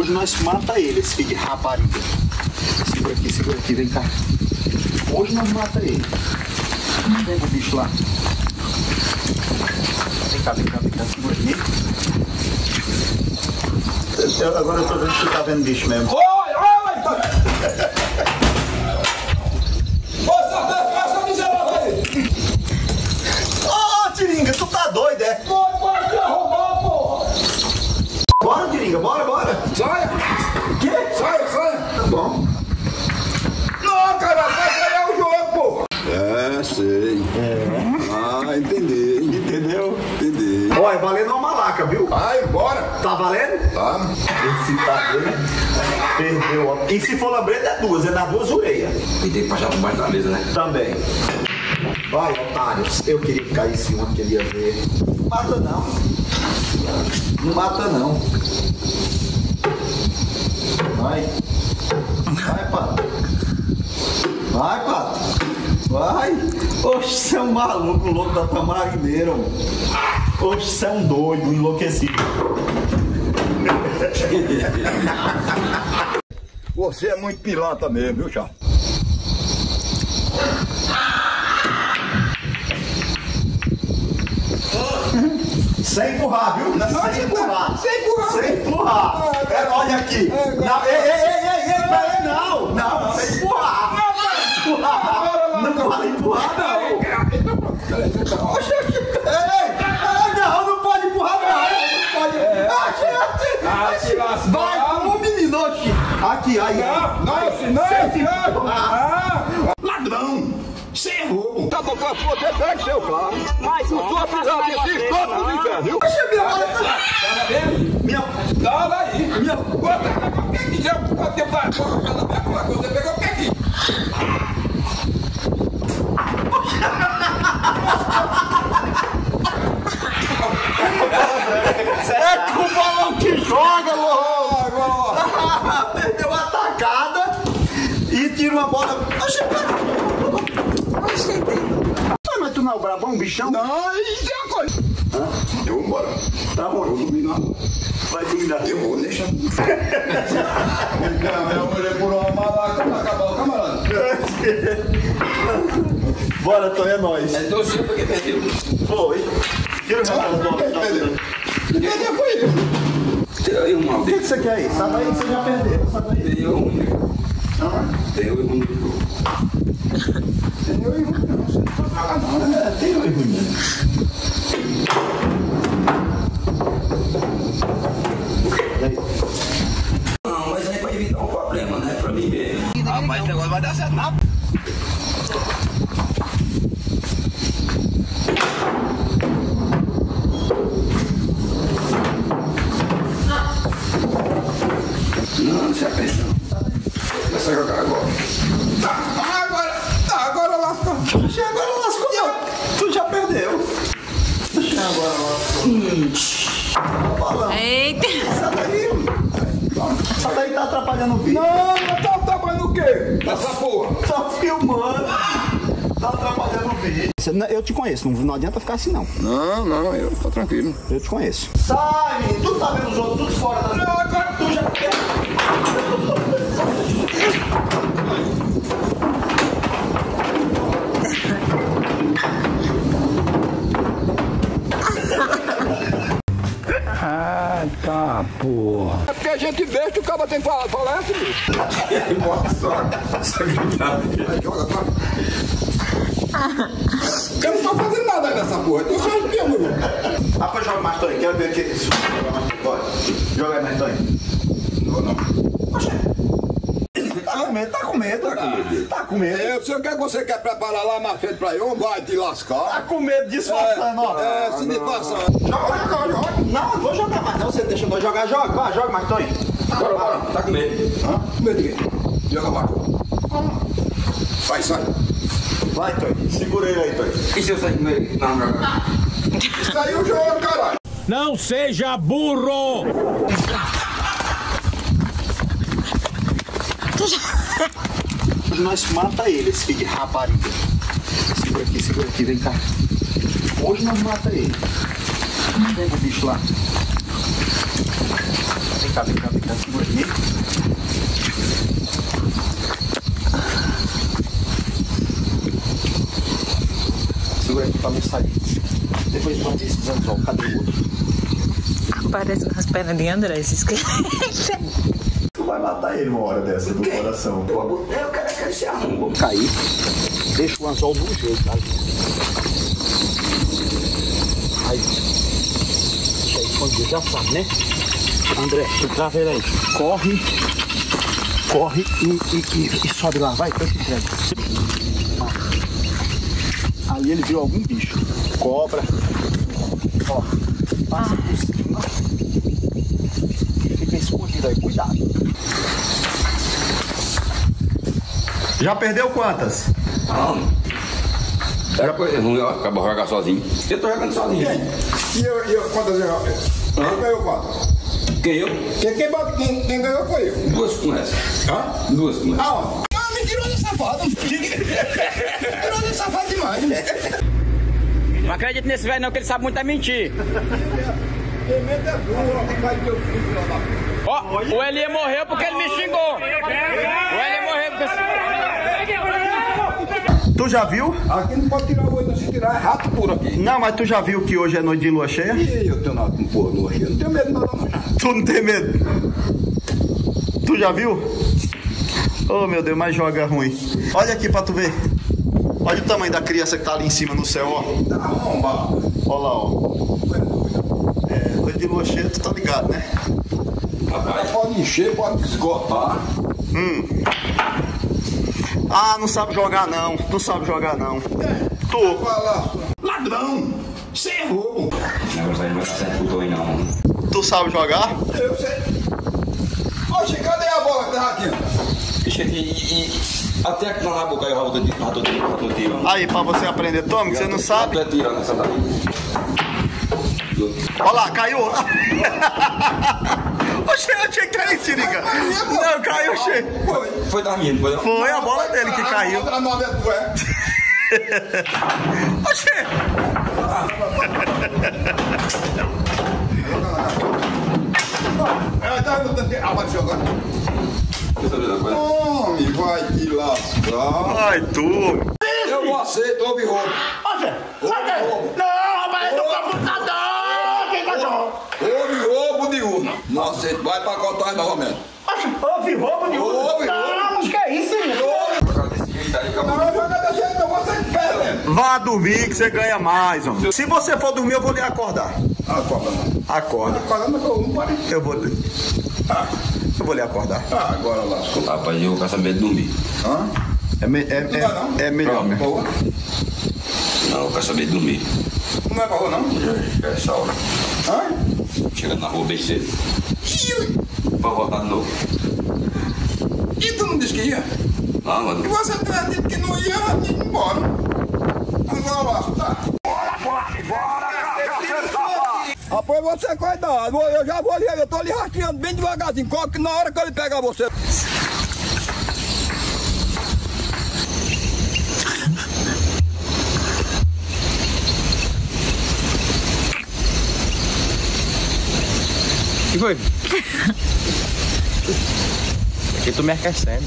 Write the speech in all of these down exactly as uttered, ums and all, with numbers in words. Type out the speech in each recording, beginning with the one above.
hoje nós mata ele, esse filho de rapariga. Segura aqui, segura aqui, vem cá. Hoje nós mata ele. Pega o bicho lá. Vem cá, vem cá, vem cá, segura aqui. Eu, agora eu tô vendo que tu tá vendo bicho mesmo. Oi, oi, oi! Ô, Sartão, faz essa miserável aí! Ô, Tiringa, tu tá doido, é? Pode, pode te arrumar, porra! Bora, Tiringa, bora, bora! Sai! O quê? Sai, sai! Tá bom. Não, cara, vai ganhar o jogo, porra! É, sei. É. Ah, entendi. Entendeu? Entendi. Olha, valendo uma malaca, viu? Vai, bora! Tá valendo? Tá. Esse tá doido. Perdeu, ó. E se for lambreta, é duas. É nas duas orelhas. E tem que passar por baixo da mesa, né? Também. Vai, otários. Eu queria ficar em cima, queria ver. Não mata, não. Não mata, não. Vai. Vai, pato. Vai, pato. Vai. Oxe, você é um maluco, louco da Tamarineira, mano. Oxe, você é um doido, enlouquecido. Você é muito pirata mesmo, viu, Charles? Sem empurrar, viu? Não, não, sem empurrar. Sem empurrar. Sem empurrar. É, olha aqui. É, não, ei, ei, ei, ei, ei, não. Não, sem empurrar. Não, não, não, não, não, não vale empurrar, não. Oxe, ei, não, não pode empurrar, não. Não pode. Oxe, oxe. Vai, como menino, oxe. Aqui, aí. Não, não, não. Ladrão. Você errou. Tá bom, pra você pega seu carro. Mas o sua pisada existe todo o inferno, viu? Oxe, minha hora. Minha. Dá aí. Minha. Quanto que quiser, pode ter barco. Você pegou o que aqui? É com o balão que joga, louco! Perdeu a tacada e tira uma bola. Ah, mas tu não é o brabão, bichão? Não, isso é uma coisa. Hã? Eu vou embora. Tá bom, eu vou dormir lá. Vai dormir lá. Eu vou deixar. Eu morei por uma malaca pra acabar o camarada. Bora, Tom, é nóis. É doce porque perdeu. Foi. Tira o camarada. Perdeu, foi ele. Tira aí o mal dele. O que você quer aí? Sabe aí que você já perdeu. Sabe aí. Tem eu único. Tem eu único. Tem eu único não. Você não pode pagar nada. Tem eu único. Não, mas aí vai evitar um problema, né? Pra mim mesmo. Ah, mas o negócio vai dar certo, não. Não, não se apressa, não. Vai só jogar agora. Tá, agora, tá, agora lascou. Agora lascou, não. Tu já perdeu. Agora lascou. Eita! Essa daí, essa daí tá atrapalhando o vídeo. Não, mas tá atrapalhando o quê? Essa porra. Tá filmando. Tá atrapalhando o vídeo. Eu te conheço, não, não adianta ficar assim não. Não, não, eu tô tranquilo. Eu te conheço. Sai, tu tá vendo os outros tudo fora da... Não, agora tu já... Ah, tá, porra. É porque a gente vê que o cara tem que falar, fala essa, bicho. Eu não tô fazendo nada aí nessa porra, eu tô só espiando. Rapaz, joga mais, Tony, quero ver aqui. Bora, joga aí mais, Tony. Não, não. Poxa. Tá com medo, tá com medo. Tá com medo. Tá com medo. É, se eu quero que você quer preparar lá na frente pra eu, vai te lascar. Tá com medo disfarçando, ó. É, é, se disfarçando. Joga, joga, joga. Não, eu vou jogar mais não, você deixa eu jogar, joga, vai, joga mais, Tony. Bora, bora, tá com medo. Hã? Com medo de quê? Joga mais. Vai, sai. Vai, Tony, segura ele aí, Tony. E se eu sair com medo? Não, não, não. Saiu o jogo, caralho. Não seja burro! Nós mata ele, esse filho de rapariga. Segura aqui, segura aqui, vem cá. Hoje nós mata ele. Pega o bicho lá. casa, em casa, em casa, em casa, por aqui. Segura aqui pra me sair. Depois de mandar esses anzol, cadê o outro? Parece com as pernas de André, esses que... Tu vai matar ele uma hora dessa, do coração. Eu abotei, o cara quer se arrumar. Cair, deixa o anzol do jeito, tá? Aí, deixa escondido, já sabe, né? André, tu trava ele aí. Corre, corre e, e, e, e sobe lá, vai, que eu te entrego. Ali ele viu algum bicho. Cobra. Ó, passa por cima. Fica escondido aí, cuidado. Já perdeu quantas? Não. Era coisa ruim, ó. Acabou de jogar sozinho. Eu tô jogando sozinho. E eu, eu quantas eu joguei? Quem ganhou quantas? Quem eu? Quem, quem, quem, quem ganhou foi eu. Duas com essa. Hã? Duas com essa. Ah, ó. Mentiroso safado. Mentiroso safado demais. Não acredito nesse velho não, que ele sabe muito é mentir. Ó, oh, o Elie morreu porque ele me xingou. O Elie morreu porque... Tu já viu? Aqui não pode tirar o olho, não, se tirar é rato puro aqui. Não, mas tu já viu que hoje é noite de lua cheia? E eu tenho nada com porra lua cheia, eu não tenho medo não, não. Tu não tem medo? Tu já viu? Oh meu Deus, mas joga ruim. Olha aqui pra tu ver. Olha o tamanho da criança que tá ali em cima no céu, ó. Olha lá, ó. É, noite de lua cheia, tu tá ligado, né? Rapaz, pode encher, pode esgotar. Hum. Ah, não sabe jogar não, não sabe jogar não. É. Tu. Ladrão, você errou. Tu sabe jogar? Eu sei. Oxe, cadê a bola que tá aqui? Deixa aqui. Até que não vai bocar, eu vou botar de rato do tiro. Aí, pra você aprender, toma, que você não sabe. Olha lá, caiu. Oxe, eu tinha que cair, Sirica. Não, caiu, Oxe. Foi, foi da minha, foi da minha. Foi a bola dele que caiu. Oxe. Agora jogando. Homem, vai te lascar. Vai tu. Eu não aceito, houve roubo. Olha, olha. Não, rapaz, não vai botar não. Quem cachorro? Houve roubo de urna. Não aceito, vai pra contagem novamente. Houve roubo de urna? Não, mas que é isso, não. Vá dormir que você ganha mais, homem. Se você for dormir, eu vou lhe acordar. Acorda, não. Acorda. Acorda, mas eu não parei. Eu vou... Ah. Eu vou lhe acordar. Ah, agora lá. Rapaz, eu quero saber de dormir. Hã? É, me, é, não é, não. é melhor. Não, não. não, eu quero saber de dormir. Não é pra rua, não? Já é essa hora. Hã? Chegando na rua bem cedo. Pra voltar de novo. E tu não disse que ia? Não, mano. E você tinha dito que não ia, ia embora. Agora lá, tá? Bora, bora, bora! Rapaz, você é cuidado, eu já vou ali, eu tô ali rasteando bem devagarzinho, corre que na hora que ele pegar você. Que foi? Aqui tu me aquecendo.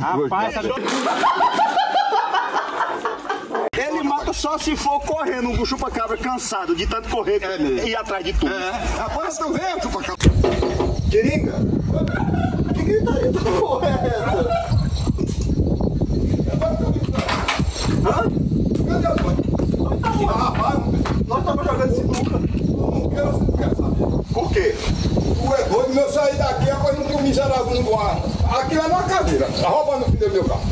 Rapaz, ele mata só se for correndo, um chupa-cabra cansado de tanto correr é e ir atrás de tudo. É. Rapaz, tu vê o chupa-cabra. Tiringa? Que gritaria da porra é essa? Hã? Cadê o Ah, rapaz, nós estamos jogando sinuca. Não quero sinuca, sabe? Por quê? Tu é doido, meu sair daqui, agora não tem um miserável no guarda. Aqui é uma cadeira, tá roubando o filho do meu carro.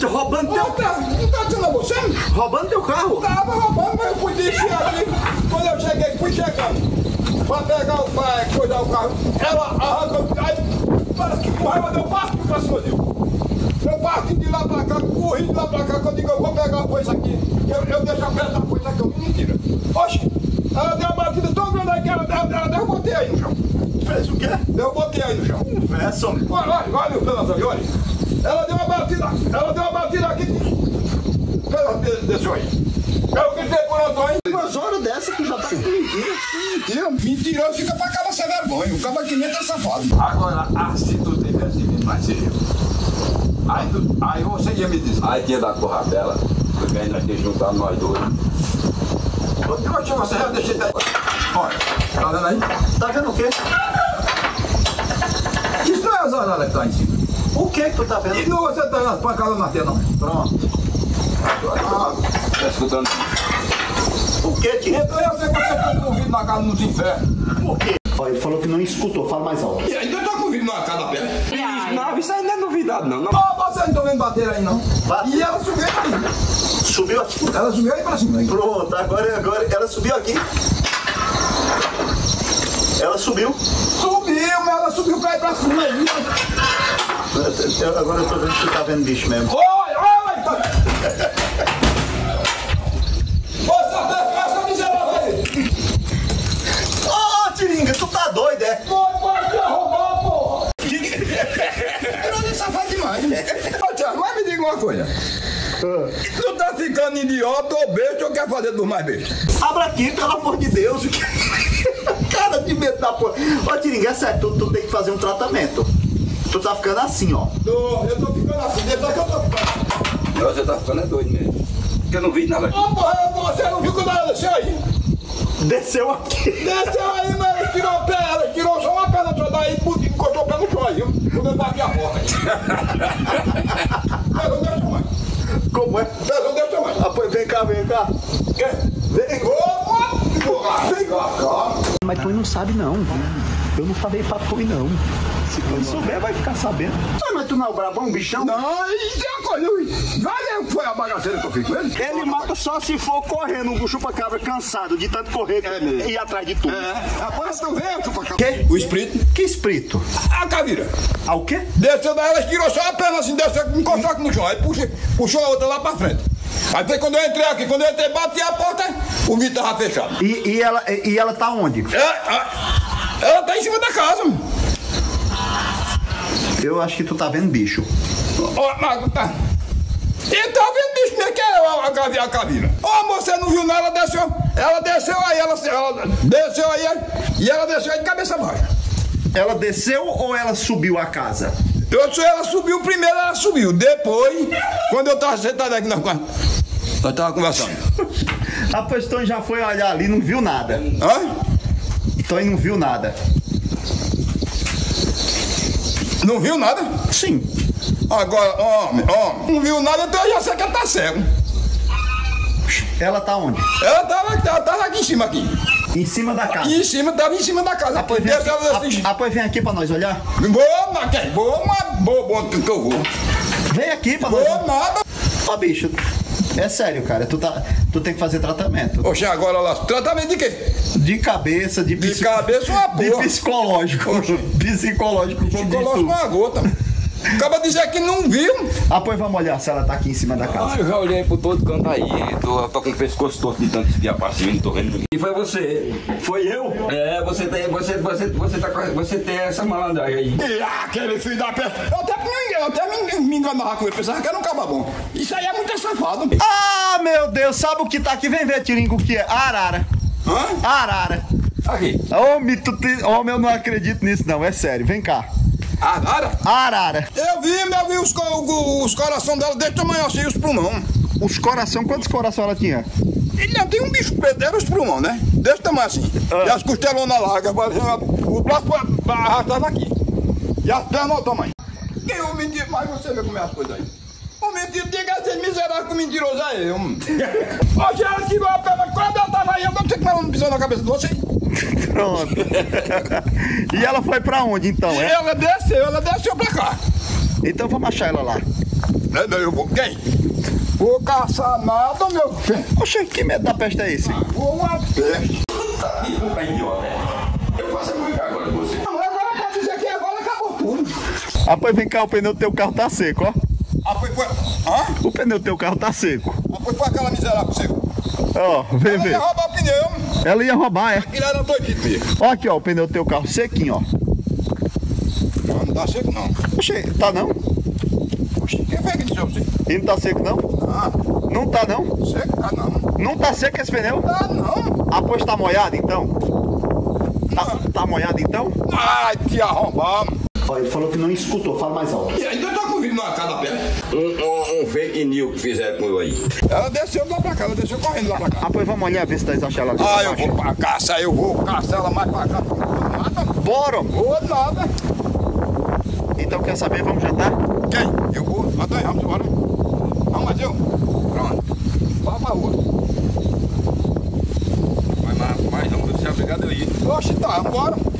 Tô roubando teu carro? Não tá dizendo a você? Roubando teu carro? Tava roubando, mas eu fui descer ali. Quando eu cheguei, fui chegando. Pra pegar o pai, cuidar o carro. Ela arrancou. Aí, parece que com raiva deu parte pra cima dele. Eu parti de lá pra cá, corri de lá pra cá, quando eu digo, eu vou pegar a coisa aqui, eu, eu deixo a peça da coisa aqui, eu me mentira. Oxe, ela deu uma batida tão grande aí que ela deu, ela deu, eu botei aí no chão. Fez o quê? Eu botei aí no chão. Confessa, homem. Olha, olha, olha, olha, olha. Ela deu uma batida, ela deu uma batida aqui, de... deixou aí. Eu gritei por Antônio. Umas horas dessa que já tá com mentira. Mentira, mentira, fica pra cá, você é vergonha, o cabo aqui nem tá safado. Agora, ah, se tu tivesse vindo mais cedo. Aí, tu, aí você ia me dizer. Aí tinha da corra dela, porque ainda tinha juntado nós dois. Eu acho que você já deixei daí. Olha, tá vendo aí? Tá vendo o quê? Isso não é as horas que tá em cima. O que que tu tá vendo? E não você tá nas pancadas na tela, não. Pronto. Ah, tá escutando. O que que? Então eu sei que você tá convido na casa dos infernos. Por quê? Olha, ele falou que não escutou, fala mais alto. E ainda tá convido na casa da perna. Não, isso aí não é novidade, não. não. Oh, você não estão vendo bater aí, não? Bate. E ela subiu aí. Subiu aqui? Ela subiu aí pra cima. Aí. Pronto, agora, agora. Ela subiu aqui. Ela subiu. Subiu, mas ela subiu pra ir pra cima aí. Agora, agora eu tô vendo que você tá vendo bicho mesmo. Oi, oi, oi. Você tá com essa miserável aí. Ô, Tiringa, tu tá doido, é? Foi, pode te roubar, porra. Mas me diga uma coisa. Ah. Tu tá ficando idiota ou besta ou quer fazer dos mais bestas? Abra aqui, pelo amor de Deus. Cara de medo da porra. Ó, Tiringa, é sério, tu, tu tem que fazer um tratamento. Tu tá ficando assim, ó. Tô, eu tô ficando assim, depois que eu tô ficando. Você tá ficando é doido mesmo. Porque eu não vi nada aqui. Ô, porra, você não viu quando ela desceu aí? Desceu aqui. Desceu aí, mas tirou o pé, ela tirou só uma perna pra daí e encostou o pé no chão aí, viu? Quando eu bati a porta. Pega o teu tamanho. Como é? Pega o teu tamanho. Ah, pois vem cá, vem cá. Quê? Vem cá. Vem cá. Mas tu não sabe, não. Eu não falei pra tu, não. Se tu souber, vai ficar sabendo. Ah, mas tu não é o brabão, bichão? Não, e tem uma coisa. Valeu, foi a bagaceira que eu fiz com ele. Ele mata só se for correndo, um chupa-cabra cansado de tanto correr é e ir atrás de tudo. É. Rapaz, tu vê o chupa-cabra. Quê? O espírito. Que espírito? A caveira. Ah, o quê? Desceu daí, ela tirou só a perna assim, desceu, encostou aqui no chão. Aí puxou, puxou a outra lá pra frente. Aí foi quando eu entrei aqui, quando eu entrei, bati a porta, o vidro tava fechado. E, e, ela, e ela tá onde? É, a... Ela tá em cima da casa. Eu acho que tu tá vendo bicho. Ó, oh, tá. E tá vendo bicho mesmo, que é a caveira. Ó, oh, moça, não viu nada, ela desceu. Ela desceu aí, ela, ela desceu aí e ela desceu aí de cabeça baixa. Ela desceu ou ela subiu a casa? Eu disse, ela subiu primeiro, ela subiu. Depois, quando eu tava sentado aqui na casa, nós tava conversando. A Postão já foi olhar ali, não viu nada. Hã? Então ele não viu nada. Não viu nada? Sim. Agora, homem, homem, não viu nada, então eu já sei que ela tá cego. Ela tá onde? Ela tava, ela tava aqui em cima, aqui. Em cima da casa? Em cima, tava em cima da casa. Apoio vem, assim. Vem aqui pra nós olhar. Boa, mas boa, mas boa, boa, que eu vou. Vem aqui pra boa, nós. Boa, nada. Ó, bicho, é sério, cara, tu tá... Tu tem que fazer tratamento. Oxe, agora lá. Tratamento de quê? De cabeça, de psicológico. De cabeça é uma porra. De psicológico. Oxe. Psicológico. Psicológico com uma gota. Acaba de dizer que não viu. Ah, pois vamos olhar se ela tá aqui em cima da casa. Ah, eu já olhei por todo canto aí. Tô, tô com o pescoço torto de tanto de apartamento, tô vendo. E foi você. Foi eu? É, você tem, você, você, você, tá, você tem essa malandragem aí. E aquele filho da peste. Eu até eu até me, me enganava com ele, pensava que era um cababão. Isso aí é muito safado. Ah, meu Deus, sabe o que tá aqui? Vem ver, Tiringa, o que é? Arara. Hã? Arara. Aqui. Homem, tu te... Homem, eu não acredito nisso não, é sério. Vem cá. Arara? Arara. Eu vi, eu vi os, co os corações dela desse tamanho assim, os pulmão. Os coração, quantos corações ela tinha? Ele não tem um bicho preto, era os pulmão, né? Desse tamanho assim. Ah. E as costelonas largas, o braço arrastava aqui. E as pernas ao tamanho. Eu menti mais você ver como é as coisas aí. O mentir, tem que ser miserável com mentiroso é eu, mano. Hoje ela tirou a perna, quando ela tava aí, eu não sei como ela não pisou na cabeça de você. Pronto. E ela foi pra onde, então? É? Ela desceu, ela desceu pra cá. Então vamos achar ela lá. Eu vou, quem? Vou caçar nada, meu filho. Oxe, que medo da peste é esse? Ah, vou uma peste. Não é idiota, é? Eu faço muito agora com você. Agora pode dizer que agora acabou tudo. Ah, pois vem cá, o pneu do teu carro tá seco, ó. Ah, pois foi... Hã? O pneu do teu carro tá seco. Ah, pois foi aquela miserável seco. Ó, oh, vem ver. Ela ia roubar o pneu. Ela ia roubar, é? Aquilo era doidinho mesmo. Ó aqui, ó, o pneu do teu carro sequinho, ó. Não, não tá seco, não. Oxe, tá não? Quem foi que disse você? E não tá seco não? Ah. Não tá não? Seco tá não. Não tá seco esse pneu? Tá não. Ah, pois tá molhado então? Tá, tá molhado então? Ai, te arrombar. Ó, ele falou que não escutou, fala mais alto. E ainda tá com o vídeo na cara da perna. Um, um, um fake news que fizeram com eu aí. Ela desceu lá pra cá, ela desceu correndo lá pra cá. Ah, pois vamos olhar, ver se tá achando ela. Ah, eu vou pra caça, eu vou caçar ela mais pra cá. Nada. Bora. Ou nada. Então quer saber, vamos jantar? Quem? Eu vou, mas nós vamos embora. Vamos, Adil? Pronto. Vá pra rua. Mas, mas não, você é obrigado a ir. Oxe, tá, vambora.